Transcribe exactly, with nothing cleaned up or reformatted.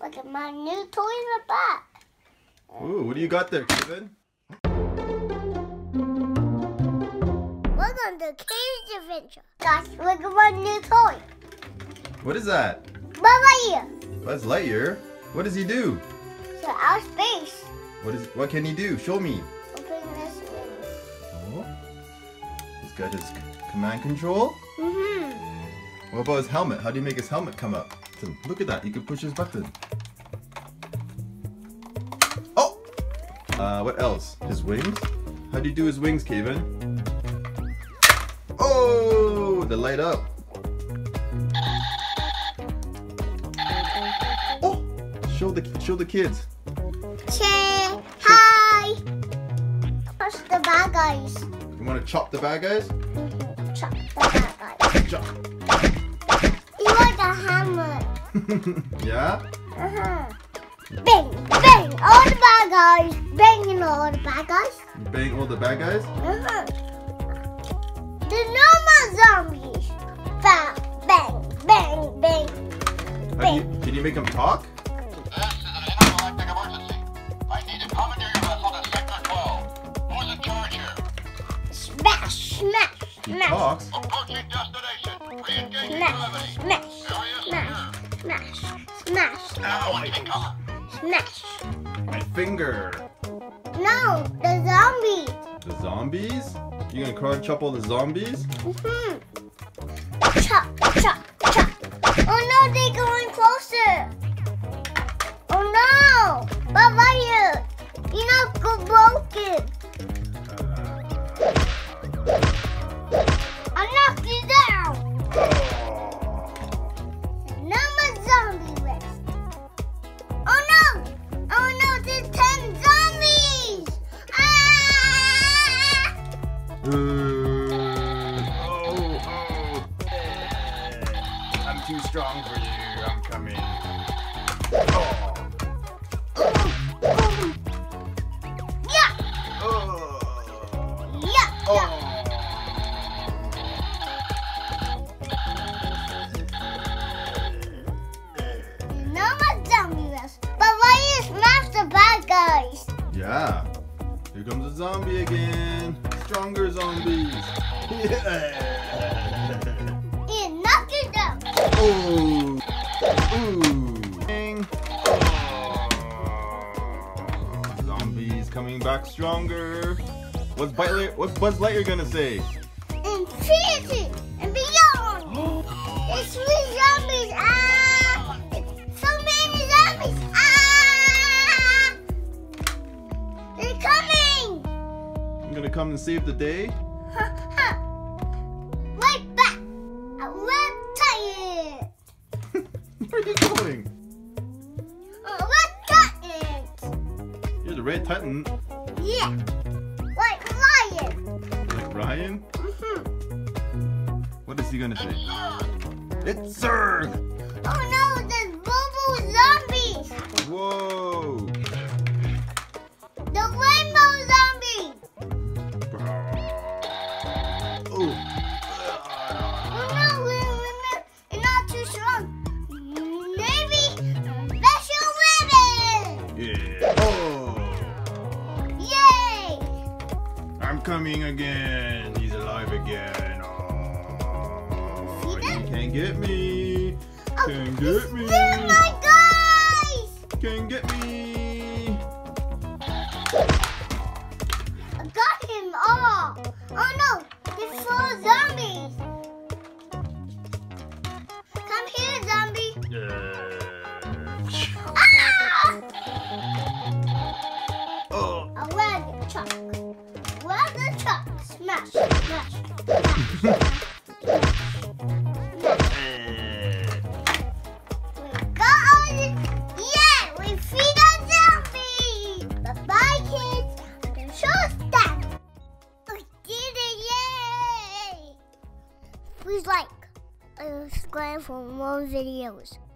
Look at my new toy in the box. Ooh, what do you got there, Kaven? Welcome to Kaven Adventures. Guys, look at my new toy. What is that? Buzz Lightyear. Buzz Lightyear? What does he do? He's in outer space. What is? What can he do? Show me. Open this window. Oh. He's got his command control. Mm-hmm. What about his helmet? How do you make his helmet come up? Look at that. You can push his button. Oh! Uh, what else? His wings? How do you do his wings, Kaven? Oh! They light up. Oh! Show the, show the kids. Say hi! What's the bad guys? You want to chop the bad guys? Chop the bad guys. Chop. Hammer. Yeah? Uh-huh. Bang, bang, all the bad guys. Banging all the bad guys. Bang all the bad guys? Uh-huh. The normal zombies. Bang, bang, bang, bang. bang. You, can you make them talk? This is an intergalactic emergency. I need a commandeer vessel to Sector twelve. Who's in charge here? Smash, smash, smash. Talks. Approaching destination. Re-engaging gravity. Smash, smash. Smash, smash, smash, smash, smash. My finger. No, the zombies. The zombies? You gonna card chop all the zombies? Mm-hmm. Chop, chop, chop. Oh no, they're going closer. Oh no, Buzz Lightyear, you're not go broken. I'm too strong for you. I'm coming. Oh. Yeah. Oh. Yeah. Oh. No more zombies. But why you smash the bad guys? Yeah. Here comes a zombie again. Stronger zombies. Yeah. Ooh. Ooh. Dang. Oh. Zombies coming back stronger. What's Buzz Lightyear, what's Buzz Lightyear gonna say? Infinity and beyond. It's me zombies. Ah. It's so many zombies. Ah. They're coming. I'm gonna come and save the day. Where are you going? Uh, Red Titan! You're the Red Titan? Yeah. Like Ryan. Like Ryan? Mm-hmm. What is he gonna say? It's Zerg! Oh no, there's boo-boo zombies! Whoa! The rainbow zombie! Oh. Oh no, remember, it's not too strong. Coming again. He's alive again. Oh, he can't get me. Oh, can't get me. My guys. Can't get me. I got him all. Oh no, there's four zombies. Come here, zombie. Yeah. Ah! Oh. I love it, Chuck. Smash, smash, smash. We got all the... Yeah, we feed our zombies. Bye-bye, kids. I'm going to show them. We did it, yay! Please like and subscribe for more videos.